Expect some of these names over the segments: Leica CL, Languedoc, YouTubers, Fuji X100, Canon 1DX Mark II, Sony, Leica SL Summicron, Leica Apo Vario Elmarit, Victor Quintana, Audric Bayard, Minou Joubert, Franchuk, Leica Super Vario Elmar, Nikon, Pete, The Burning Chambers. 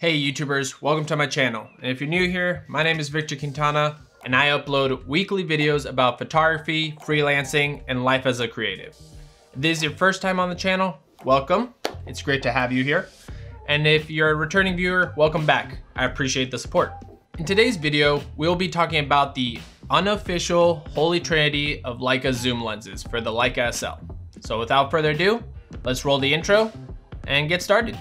Hey YouTubers, welcome to my channel. And if you're new here, my name is Victor Quintana and I upload weekly videos about photography, freelancing, and life as a creative. If this is your first time on the channel, welcome. It's great to have you here. And if you're a returning viewer, welcome back. I appreciate the support. In today's video, we'll be talking about the unofficial holy trinity of Leica zoom lenses for the Leica SL. So without further ado, let's roll the intro and get started.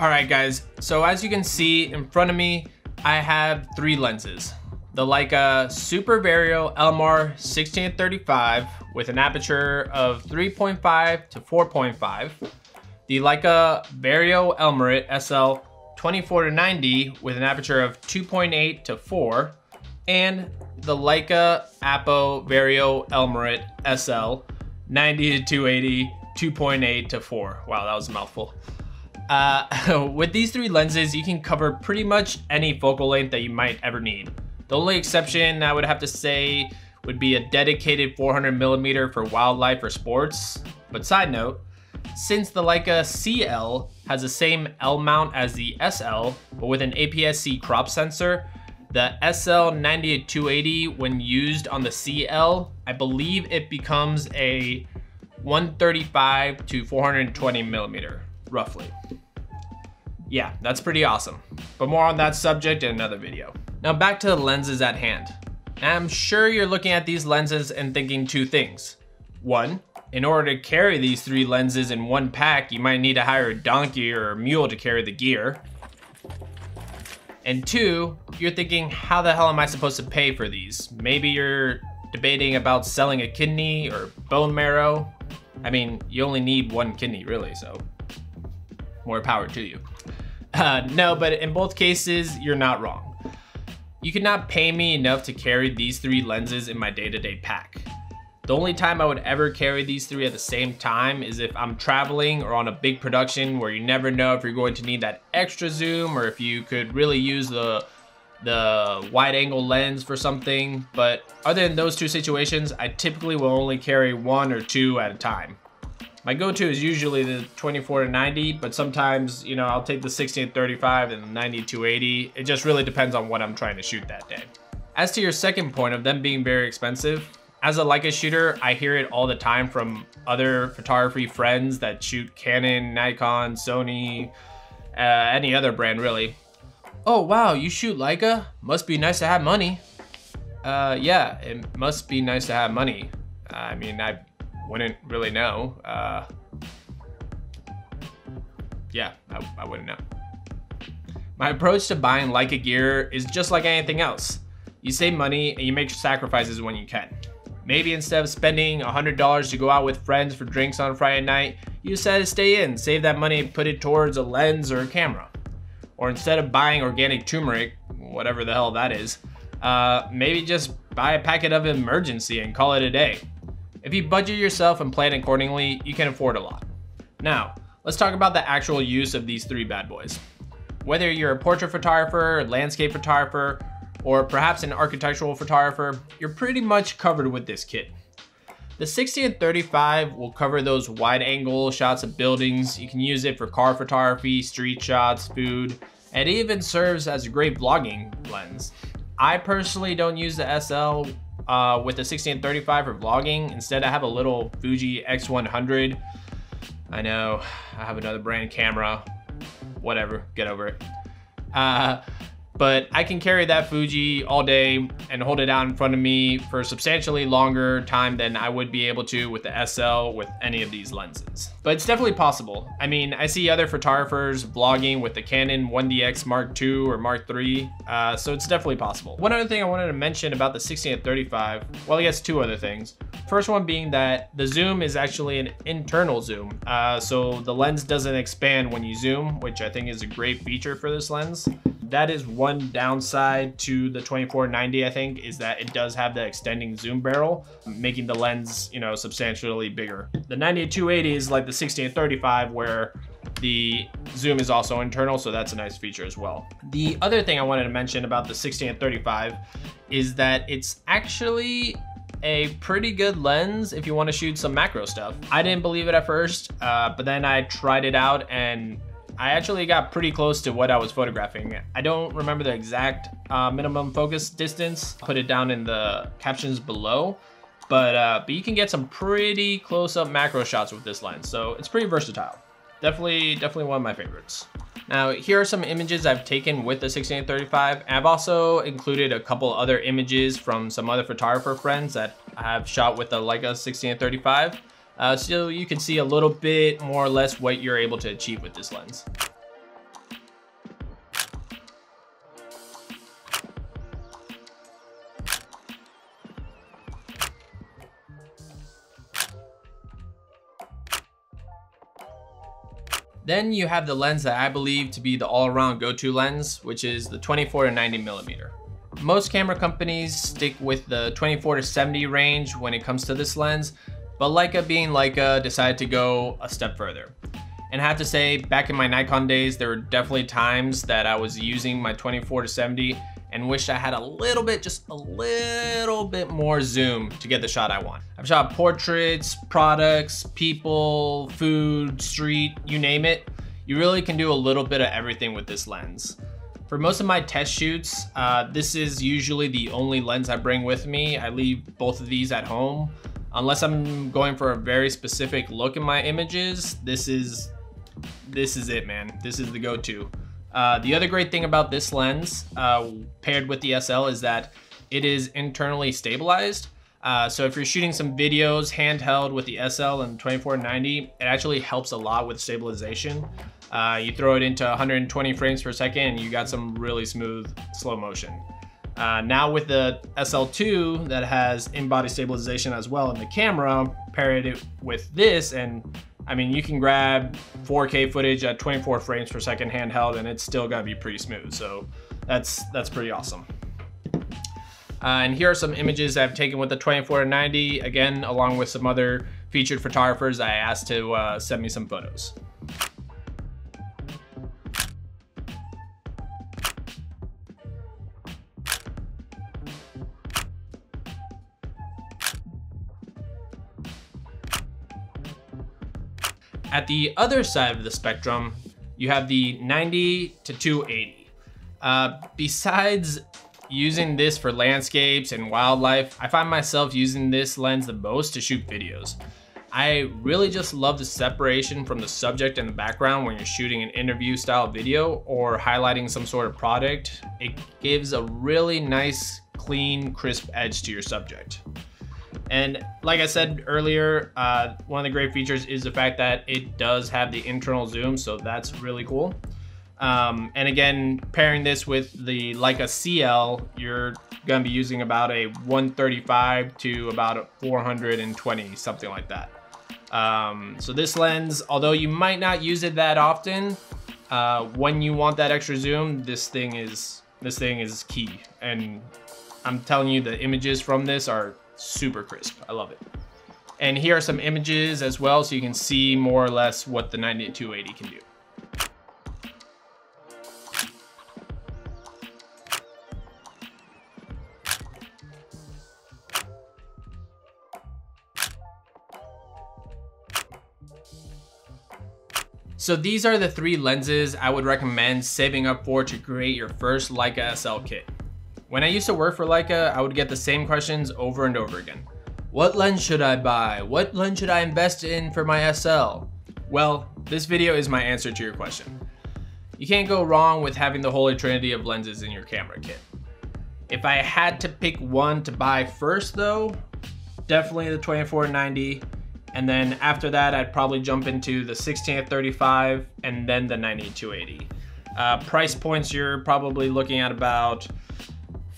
All right guys, so as you can see in front of me, I have three lenses. The Leica Super Vario Elmar 16-35 with an aperture of 3.5 to 4.5. The Leica Vario Elmarit SL 24-90 with an aperture of 2.8 to 4. And the Leica Apo Vario Elmarit SL 90 to 280, 2.8 to 4. Wow, that was a mouthful. With these three lenses, you can cover pretty much any focal length that you might ever need. The only exception I would have to say would be a dedicated 400mm for wildlife or sports. But side note, since the Leica CL has the same L mount as the SL, but with an APS-C crop sensor, the SL 90-280 when used on the CL, I believe it becomes a 135 to 420mm, roughly. Yeah, that's pretty awesome. But more on that subject in another video. Now back to the lenses at hand. Now, I'm sure you're looking at these lenses and thinking two things. One, in order to carry these three lenses in one pack, you might need to hire a donkey or a mule to carry the gear. And two, you're thinking, how the hell am I supposed to pay for these? Maybe you're debating about selling a kidney or bone marrow. I mean, you only need one kidney really, so more power to you. No, but in both cases, you're not wrong. You could not pay me enough to carry these three lenses in my day-to-day pack. The only time I would ever carry these three at the same time is if I'm traveling or on a big production where you never know if you're going to need that extra zoom or if you could really use the wide angle lens for something. But other than those two situations, I typically will only carry one or two at a time. My go-to is usually the 24-90, but sometimes, you know, I'll take the 16-35 and the 90-280. It just really depends on what I'm trying to shoot that day. As to your second point of them being very expensive, as a Leica shooter, I hear it all the time from other photography friends that shoot Canon, Nikon, Sony, any other brand really. Oh wow, you shoot Leica? Must be nice to have money. Yeah, it must be nice to have money. I mean, I wouldn't really know. Yeah, I wouldn't know. My approach to buying Leica gear is just like anything else. You save money and you make sacrifices when you can. Maybe instead of spending $100 to go out with friends for drinks on Friday night, you decide to stay in, save that money and put it towards a lens or a camera. Or instead of buying organic turmeric, whatever the hell that is, maybe just buy a packet of emergency and call it a day. If you budget yourself and plan accordingly, you can afford a lot. Now, let's talk about the actual use of these three bad boys. Whether you're a portrait photographer, landscape photographer, or perhaps an architectural photographer, you're pretty much covered with this kit. The 16-35 will cover those wide angle shots of buildings. You can use it for car photography, street shots, food, and it even serves as a great vlogging lens. I personally don't use the SL with the 16-35 for vlogging. Instead, I have a little Fuji X100. I know, I have another brand camera. Whatever, get over it. But I can carry that Fuji all day and hold it out in front of me for substantially longer time than I would be able to with the SL with any of these lenses. But it's definitely possible. I mean, I see other photographers vlogging with the Canon 1DX Mark II or Mark III, so it's definitely possible. One other thing I wanted to mention about the 16-35, well, I guess two other things. First one being that the zoom is actually an internal zoom, so the lens doesn't expand when you zoom, which I think is a great feature for this lens. that is one downside to the 24-90, I think, is that it does have the extending zoom barrel, making the lens, you know, substantially bigger. The 90-280 is like the 16-35 where the zoom is also internal, so that's a nice feature as well. The other thing I wanted to mention about the 16-35 is that it's actually a pretty good lens if you want to shoot some macro stuff. I didn't believe it at first, but then I tried it out and I actually got pretty close to what I was photographing. I don't remember the exact minimum focus distance. I'll put it down in the captions below, but you can get some pretty close-up macro shots with this lens, so it's pretty versatile. Definitely one of my favorites. Now, here are some images I've taken with the 16-35. I've also included a couple other images from some other photographer friends that I have shot with the Leica 16-35. So you can see a little bit more or less what you're able to achieve with this lens. Then you have the lens that I believe to be the all-around go-to lens, which is the 24-90mm. Most camera companies stick with the 24-70 range when it comes to this lens, but Leica being Leica decided to go a step further. And I have to say, back in my Nikon days, there were definitely times that I was using my 24-70 and wished I had a little bit, just a little bit more zoom to get the shot I want. I've shot portraits, products, people, food, street, you name it. You really can do a little bit of everything with this lens. For most of my test shoots, this is usually the only lens I bring with me. I leave both of these at home. Unless I'm going for a very specific look in my images, this is it, man. This is the go-to. The other great thing about this lens paired with the SL is that it is internally stabilized. So if you're shooting some videos handheld with the SL and 24-90, it actually helps a lot with stabilization. You throw it into 120 frames per second and you got some really smooth slow motion. Now with the SL2 that has in-body stabilization as well in the camera, paired it with this, and I mean, you can grab 4K footage at 24 frames per second handheld and it's still gonna be pretty smooth. So that's pretty awesome. And here are some images I've taken with the 24-90, again, along with some other featured photographers I asked to send me some photos. At the other side of the spectrum, you have the 90-280. Besides using this for landscapes and wildlife, I find myself using this lens the most to shoot videos. I really just love the separation from the subject and the background when you're shooting an interview style video or highlighting some sort of product. It gives a really nice, clean, crisp edge to your subject. And like I said earlier, one of the great features is the fact that it does have the internal zoom, so that's really cool. And again, pairing this with the Leica CL, you're gonna be using about a 135 to about a 420, something like that. So this lens, although you might not use it that often, when you want that extra zoom, this thing is key. And I'm telling you, the images from this are super crisp. I love it. And here are some images as well, so you can see more or less what the 90-280 can do. So these are the three lenses I would recommend saving up for to create your first Leica SL kit. When I used to work for Leica, I would get the same questions over and over again. What lens should I buy? What lens should I invest in for my SL? Well, this video is my answer to your question. You can't go wrong with having the holy trinity of lenses in your camera kit. If I had to pick one to buy first though, definitely the 24-90, and then after that, I'd probably jump into the 16-35 and then the 90-280. Price points, you're probably looking at about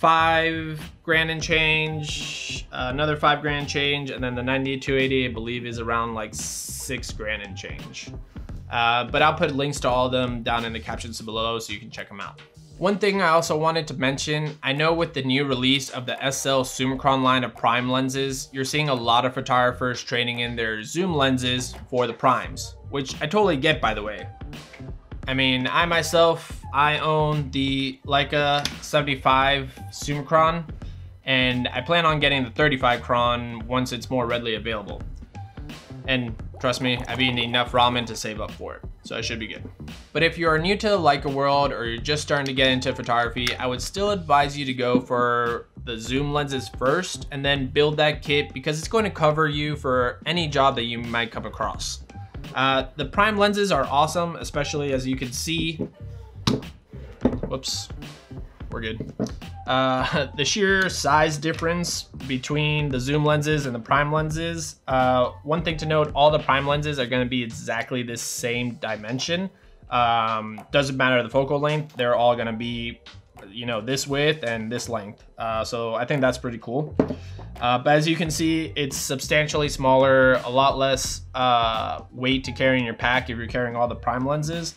$5,000 and change, another $5,000 change, and then the 90-280 I believe is around like $6,000 and change. But I'll put links to all of them down in the captions below so you can check them out. One thing I also wanted to mention, I know with the new release of the SL Summicron line of prime lenses, you're seeing a lot of photographers trading in their zoom lenses for the primes, which I totally get, by the way. I mean, I myself, I own the Leica 75 Summicron, and I plan on getting the 35 Cron once it's more readily available. And trust me, I've eaten enough ramen to save up for it, so I should be good. But if you're new to the Leica world or you're just starting to get into photography, I would still advise you to go for the zoom lenses first and then build that kit, because it's going to cover you for any job that you might come across. The prime lenses are awesome, especially as you can see. Whoops, we're good. The sheer size difference between the zoom lenses and the prime lenses. One thing to note, all the prime lenses are going to be exactly the same dimension. Doesn't matter the focal length, they're all going to be, you know, this width and this length. So I think that's pretty cool. But as you can see, it's substantially smaller, a lot less weight to carry in your pack if you're carrying all the prime lenses.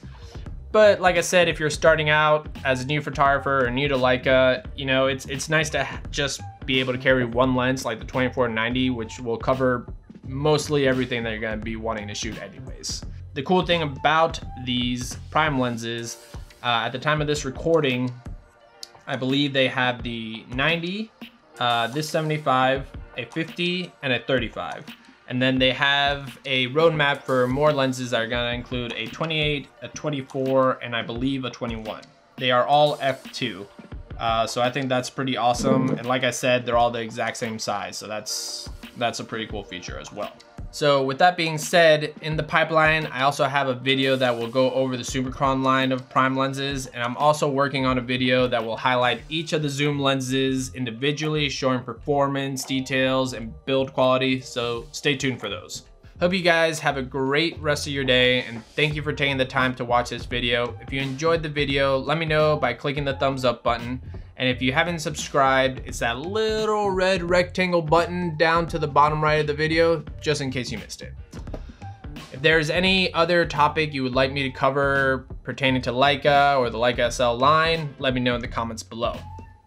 But like I said, if you're starting out as a new photographer or new to Leica, you know, it's nice to just be able to carry one lens like the 24-90, which will cover mostly everything that you're going to be wanting to shoot anyways. The cool thing about these prime lenses, at the time of this recording, I believe they have the 90, this 75, a 50, and a 35. And then they have a roadmap for more lenses that are gonna include a 28, a 24, and I believe a 21. They are all f2. So I think that's pretty awesome. And like I said, they're all the exact same size. So that's a pretty cool feature as well. So with that being said, in the pipeline, I also have a video that will go over the Summicron line of prime lenses. And I'm also working on a video that will highlight each of the zoom lenses individually, showing performance, details, and build quality. So stay tuned for those. Hope you guys have a great rest of your day, and thank you for taking the time to watch this video. If you enjoyed the video, let me know by clicking the thumbs up button. And if you haven't subscribed, it's that little red rectangle button down to the bottom right of the video, just in case you missed it. If there's any other topic you would like me to cover pertaining to Leica or the Leica SL line, let me know in the comments below.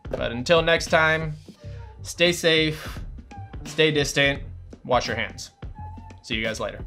But until next time, stay safe, stay distant, wash your hands. See you guys later.